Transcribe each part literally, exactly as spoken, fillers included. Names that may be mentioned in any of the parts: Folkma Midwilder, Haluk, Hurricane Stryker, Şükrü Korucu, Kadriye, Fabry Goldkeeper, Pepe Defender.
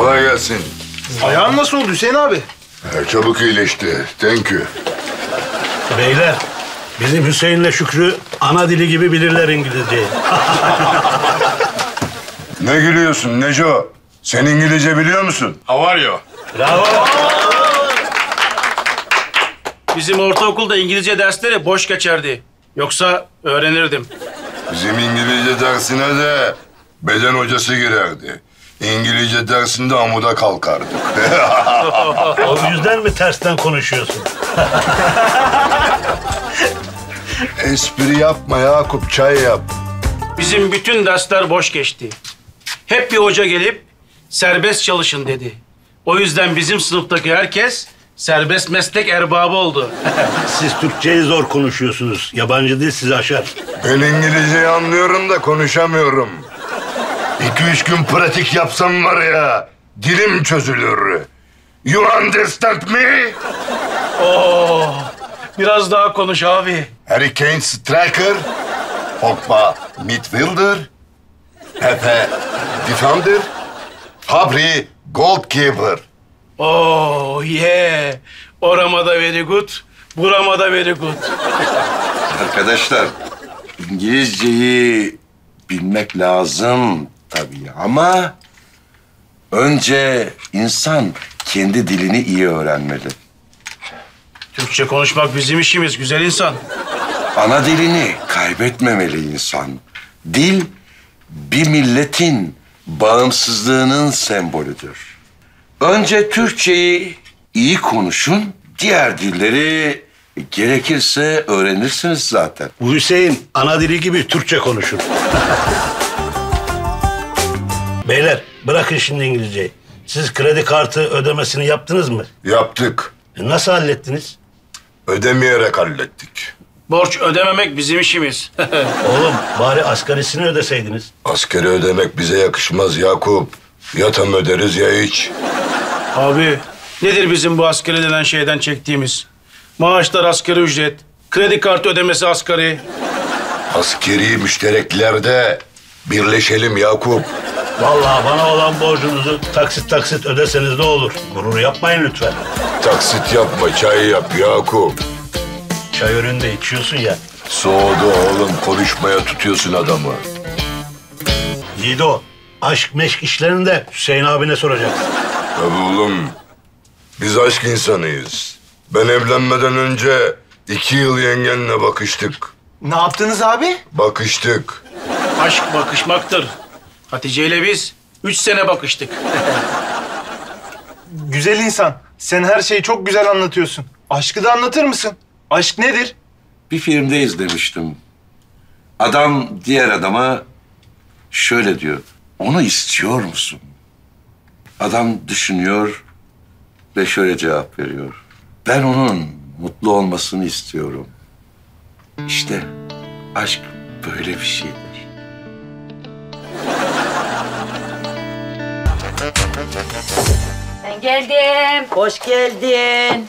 Kolay gelsin. Ayağın nasıl oldu Hüseyin abi? Ha, çabuk iyileşti. Thank you. Beyler, bizim Hüseyin'le Şükrü ana dili gibi bilirler İngilizceyi. Ne gülüyorsun Neco? Sen İngilizce biliyor musun? How are you? Bravo. Bizim ortaokulda İngilizce dersleri boş geçerdi. Yoksa öğrenirdim. Bizim İngilizce dersine de beden hocası girerdi. İngilizce dersinde amuda kalkardık. O yüzden mi tersten konuşuyorsun? Espri yapma Yakup, çay yap. Bizim bütün dersler boş geçti. Hep bir hoca gelip serbest çalışın dedi. O yüzden bizim sınıftaki herkes serbest meslek erbabı oldu. Siz Türkçeyi zor konuşuyorsunuz. Yabancı dil sizi aşar. Ben İngilizceyi anlıyorum da konuşamıyorum. İki üç gün pratik yapsam var ya, dilim çözülür. You understand me? Oo, biraz daha konuş abi. Hurricane Stryker, Folkma Midwilder, Pepe Defender, Fabry Goldkeeper. Oh yeah, orama da very good, burama da very good. Arkadaşlar, İngilizceyi bilmek lazım tabii ama önce insan kendi dilini iyi öğrenmeli. Türkçe konuşmak bizim işimiz güzel insan. Ana dilini kaybetmemeli insan. Dil bir milletin bağımsızlığının sembolüdür. Önce Türkçeyi iyi konuşun, diğer dilleri gerekirse öğrenirsiniz zaten. Bu Hüseyin ana dili gibi Türkçe konuşur. Beyler bırakın şimdi İngilizceyi. Siz kredi kartı ödemesini yaptınız mı? Yaptık. E nasıl hallettiniz? Ödemeyerek hallettik. Borç ödememek bizim işimiz. Oğlum bari asgarisini ödeseydiniz. Asgari ödemek bize yakışmaz Yakup. Ya tam öderiz ya hiç. Abi nedir bizim bu asgari denen şeyden çektiğimiz? Maaşlar asgari ücret, kredi kartı ödemesi asgari. Asgari müştereklerde birleşelim Yakup. Vallahi bana olan borcunuzu taksit taksit ödeseniz ne olur? Gurur yapmayın lütfen. Taksit yapma, çay yap Yakup. Çay önünde içiyorsun ya. Soğudu oğlum, konuşmaya tutuyorsun adamı. Yiğido, aşk meşk işlerini de Hüseyin abine soracaksın. Tabii oğlum, biz aşk insanıyız. Ben evlenmeden önce iki yıl yengenle bakıştık. Ne yaptınız abi? Bakıştık. Aşk bakışmaktır. Hatice ile biz üç sene bakıştık. Güzel insan, sen her şeyi çok güzel anlatıyorsun. Aşkı da anlatır mısın? Aşk nedir? Bir filmde izlemiştim. Adam diğer adama şöyle diyor. Onu istiyor musun? Adam düşünüyor ve şöyle cevap veriyor. Ben onun mutlu olmasını istiyorum. İşte aşk böyle bir şeydir. Ben geldim. Hoş geldin.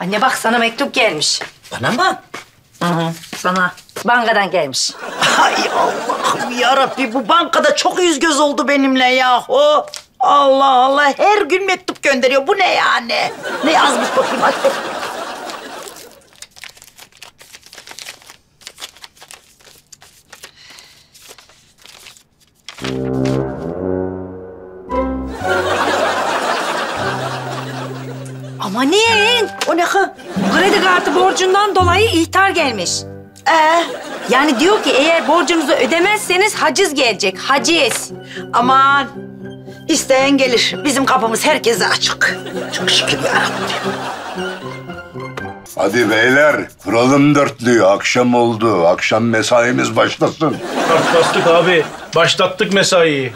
Anne bak sana mektup gelmiş. Bana mı? Hı hı. Sana. Bankadan gelmiş. Ay Allah'ım yarabbi bu bankada çok yüz göz oldu benimle yahu. Allah Allah her gün mektup gönderiyor. Bu ne yani? Ne yazmış bakayım hadi. Amanın! O ne ha? Kredi kartı borcundan dolayı ihtar gelmiş. Ee? Yani diyor ki eğer borcunuzu ödemezseniz haciz gelecek. Haciz. Aman! İsteyen gelir. Bizim kapımız herkese açık. Çok şükür ya. Hadi beyler, kuralım dörtlüyü. Akşam oldu. Akşam mesaimiz başlasın. Kart bastık abi. Başlattık mesaiyi.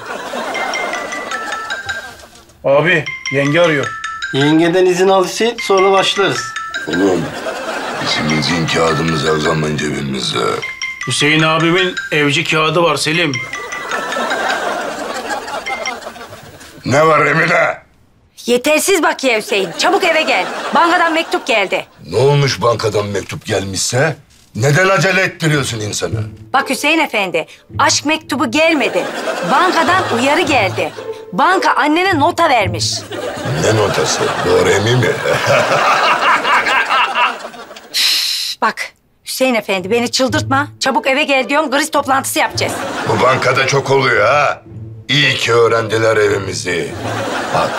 Abi, yenge arıyor. Yengeden izin al Hüseyin, sonra başlarız. Oğlum, bizim izin kağıdımız her zaman cebimizde. Hüseyin abimin evci kağıdı var Selim. Ne var Emine? Yetersiz bakiye Hüseyin, çabuk eve gel. Bankadan mektup geldi. Ne olmuş bankadan mektup gelmişse? Neden acele ettiriyorsun insanı? Bak Hüseyin Efendi, aşk mektubu gelmedi. Bankadan uyarı geldi. Banka annene nota vermiş. Ne notası? Doğru emin mi? Bak Hüseyin Efendi, beni çıldırtma. Çabuk eve gel diyorum, kriz toplantısı yapacağız. Bu bankada çok oluyor ha. İyi ki öğrendiler evimizi. Bak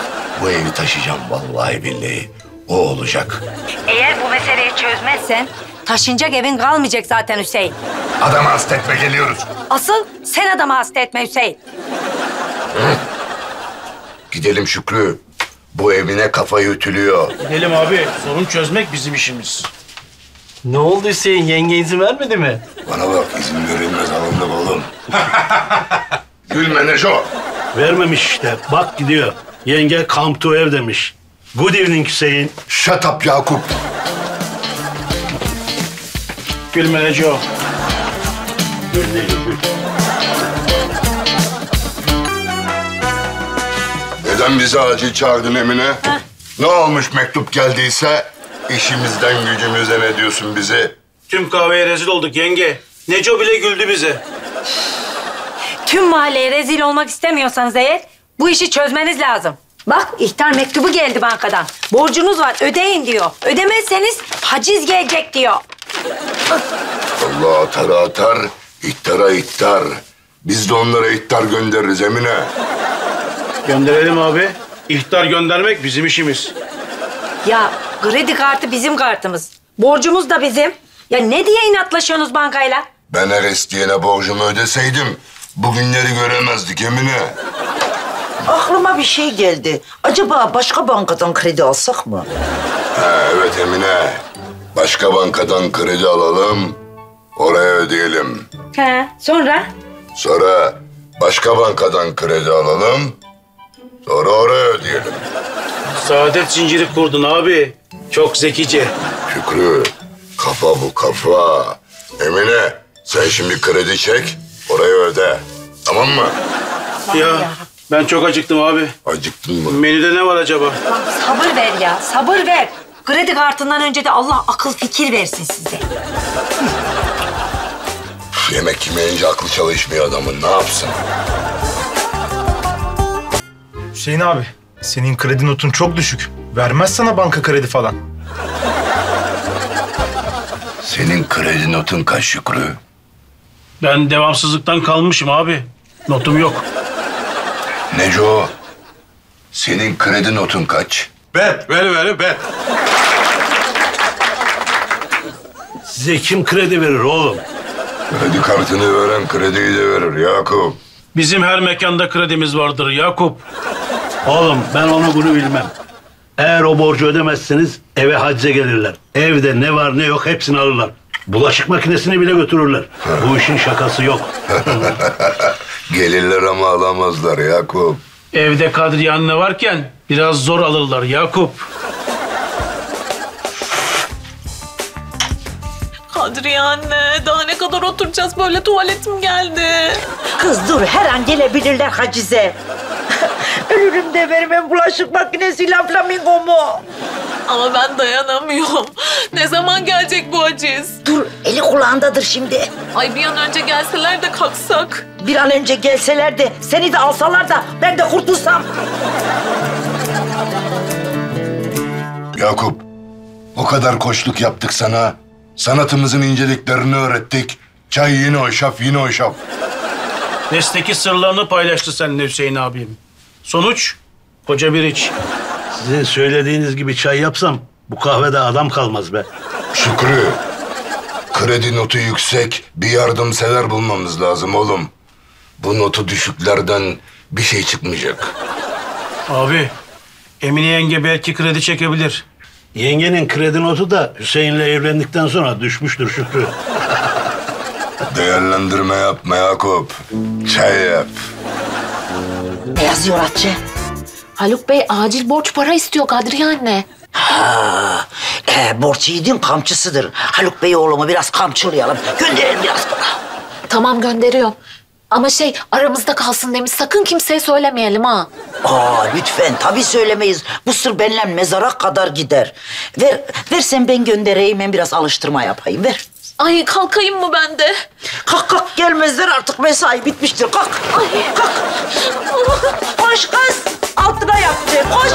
bu evi taşıyacağım vallahi billahi. O olacak. Eğer bu meseleyi çözmezsen taşınacak evin kalmayacak zaten Hüseyin. Adamı hasta etme, geliyoruz. Asıl sen adamı hasta etme Hüseyin. Hı? Gidelim Şükrü. Bu evine kafayı ütülüyor. Gidelim abi. Sorun çözmek bizim işimiz. Ne oldu Hüseyin? Yenge izin vermedi mi? Bana bak, izin verilmez, alındım oğlum. Gülme Neşo. Vermemiş işte. Bak gidiyor. Yenge come to ev demiş. Good evening Hüseyin. Shut up Yakup. Gülme Neşo. Gülme. Neden bizi acil çağırdın Emine? Heh. Ne olmuş mektup geldiyse? İşimizden gücümüze ne diyorsun bizi? Tüm kahveye rezil olduk yenge. Neco bile güldü bize. Tüm mahalleye rezil olmak istemiyorsanız eğer bu işi çözmeniz lazım. Bak ihtar mektubu geldi bankadan. Borcunuz var ödeyin diyor. Ödemezseniz haciz gelecek diyor. Allah atar atar, ihtara ihtar. Biz de onlara ihtar göndeririz Emine. Gönderelim abi. İhtar göndermek bizim işimiz. Ya kredi kartı bizim kartımız. Borcumuz da bizim. Ya ne diye inatlaşıyorsunuz bankayla? Ben her isteyene borcumu ödeseydim bugünleri göremezdik Emine. Aklıma bir şey geldi. Acaba başka bankadan kredi alsak mı? Ha, evet Emine. Başka bankadan kredi alalım. Oraya ödeyelim. He, sonra? Sonra başka bankadan kredi alalım. Sonra oraya ödeyelim. Saadet zinciri kurdun abi. Çok zekice. Şükrü, kafa bu kafa. Emine, sen şimdi kredi çek, orayı öde. Tamam mı? Ya, ben çok acıktım abi. Acıktın mı? Menüde ne var acaba? Bak, sabır ver ya, sabır ver. Kredi kartından önce de Allah akıl fikir versin size. Yemek yemeyince aklı çalışmıyor adamın, ne yapsın? Hüseyin abi. Senin kredi notun çok düşük. Vermez sana banka kredi falan. Senin kredi notun kaç Şükrü? Ben devamsızlıktan kalmışım abi. Notum yok. Neco, senin kredi notun kaç? Bet, ver ver bet. Size kim kredi verir oğlum? Kredi kartını veren krediyi de verir Yakup. Bizim her mekanda kredimiz vardır Yakup. Oğlum ben onu bunu bilmem. Eğer o borcu ödemezseniz eve hacize gelirler. Evde ne var ne yok hepsini alırlar. Bulaşık makinesini bile götürürler. Bu işin şakası yok. Gelirler ama alamazlar Yakup. Evde Kadriye anne varken biraz zor alırlar Yakup. Kadriye anne, daha ne kadar oturacağız böyle, tuvaletim geldi. Kız dur, her an gelebilirler hacize. Ölürüm demerim, ben bulaşık makinesiyle flamingomu. Ama ben dayanamıyorum. Ne zaman gelecek bu aciz? Dur, eli kulağındadır şimdi. Ay bir an önce gelseler de kalksak. Bir an önce gelseler de, seni de alsalar da ben de kurtulsam. Yakup, o kadar koçluk yaptık sana. Sanatımızın inceliklerini öğrettik. Çay yine o şaf, yine o şaf. Besteki sırlarını paylaştı seninle Hüseyin abim. Sonuç, koca bir iç. Sizin söylediğiniz gibi çay yapsam bu kahvede adam kalmaz be. Şükrü, kredi notu yüksek bir yardımsever bulmamız lazım oğlum. Bu notu düşüklerden bir şey çıkmayacak. Abi, Emine yenge belki kredi çekebilir. Yengenin kredi notu da Hüseyin'le evlendikten sonra düşmüştür Şükrü. Değerlendirme yapma Yakup. Çay yap. Ne yazıyor Hatice? Haluk Bey acil borç para istiyor Kadriye anne. Ha, e, borç yiğidin kamçısıdır. Haluk Bey oğlumu biraz kamçılayalım. Gönderelim biraz para. Tamam gönderiyorum. Ama şey aramızda kalsın demiş. Sakın kimseye söylemeyelim ha. Aa lütfen tabii söylemeyiz. Bu sır benimle mezara kadar gider. Ver, ver sen ben göndereyim. Ben biraz alıştırma yapayım. Ver. Ay kalkayım mı ben de? Kalk kalk, gelmezler artık, mesai bitmiştir. Kalk, ay. Kalk. Koş kız, altına yaptı, koş.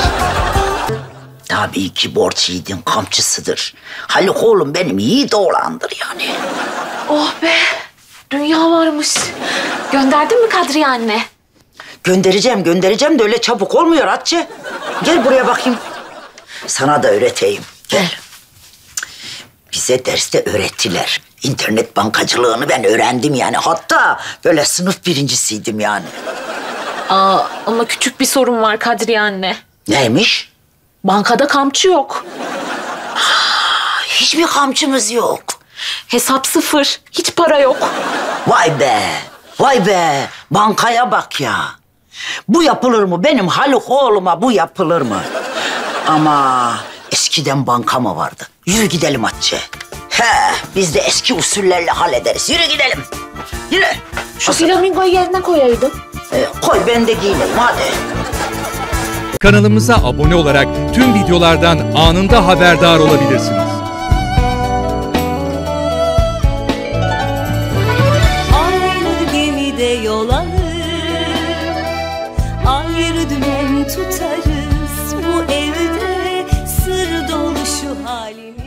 Tabii ki borç yiğidin kamçısıdır. Haluk oğlum benim yiğit oğlandır yani. Oh be, dünya varmış. Gönderdin mi Kadriye anne? Göndereceğim, göndereceğim de öyle çabuk olmuyor Hatice. Gel buraya bakayım. Sana da öğreteyim, gel. Bize derste öğrettiler. İnternet bankacılığını ben öğrendim yani. Hatta böyle sınıf birincisiydim yani. Aa, ama küçük bir sorun var Kadriye anne. Neymiş? Bankada kamçı yok. Aa, hiçbir kamçımız yok. Hesap sıfır, hiç para yok. Vay be, vay be. Bankaya bak ya. Bu yapılır mı? Benim Haluk oğluma bu yapılır mı? Ama eskiden banka mı vardı? Yürü gidelim Hatice. He, biz de eski usullerle hallederiz. Yürü gidelim. Yürü. Şu flamingoyu yerine koyaydın. Ee, koy, ben de giyineyim hadi. Kanalımıza abone olarak tüm videolardan anında haberdar olabilirsiniz. Aynı gemide yol alır, ayrı dümen tutarız bu evde sır dolu şu halim.